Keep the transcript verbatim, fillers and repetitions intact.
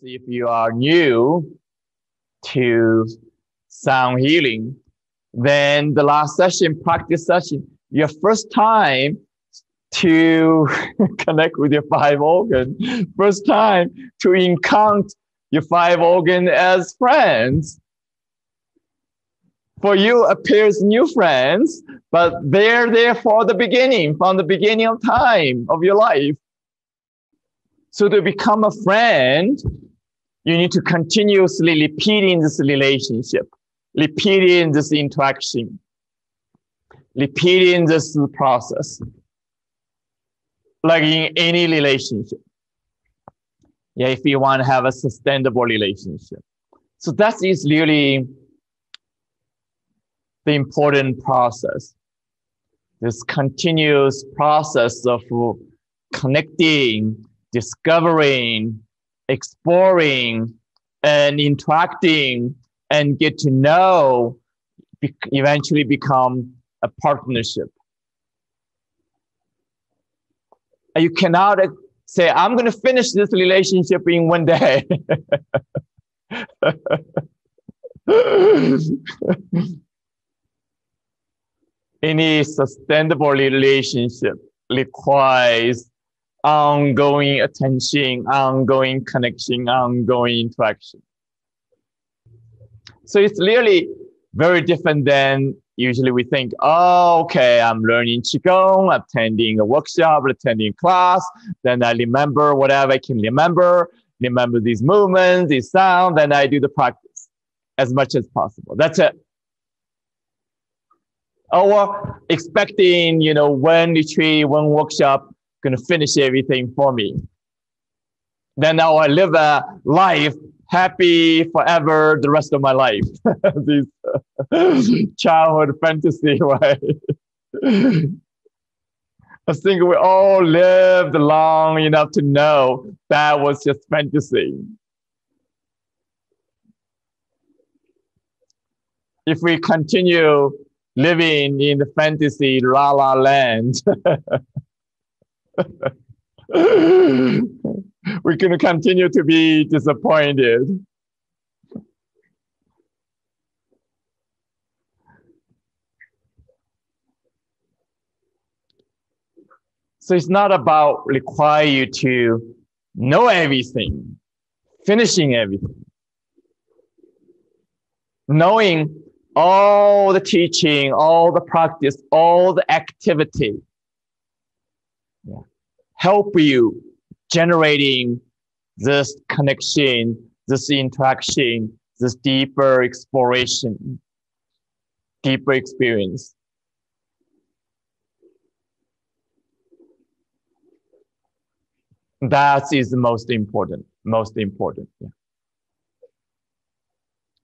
So if you are new to sound healing, then the last session, practice session, your first time to connect with your five organ, first time to encounter your five organ as friends. For you appears new friends, but they're there for the beginning, from the beginning of time of your life. So to become a friend, you need to continuously repeating this relationship, repeating this interaction, repeating this process, like in any relationship. Yeah, if you want to have a sustainable relationship. So that is really the important process, this continuous process of connecting, discovering, exploring, and interacting, and get to know, be- eventually become a partnership. You cannot say, I'm going to finish this relationship in one day. Any sustainable relationship requires ongoing attention, ongoing connection, ongoing interaction. So it's really very different than usually we think, oh, okay, I'm learning Qigong, attending a workshop, attending class, then I remember whatever I can remember, remember these movements, these sounds, then I do the practice as much as possible. That's it. Or expecting, you know, one retreat, one workshop, going to finish everything for me. Then now I live a life happy forever the rest of my life. This uh, childhood fantasy, right? I think we all lived long enough to know that was just fantasy. If we continue living in the fantasy la la land, we're going to continue to be disappointed. So it's not about require you to know everything, finishing everything. Knowing all the teaching, all the practice, all the activity. Yeah. Help you generating this connection, this interaction, this deeper exploration, deeper experience. That is the most important, most important. Yeah.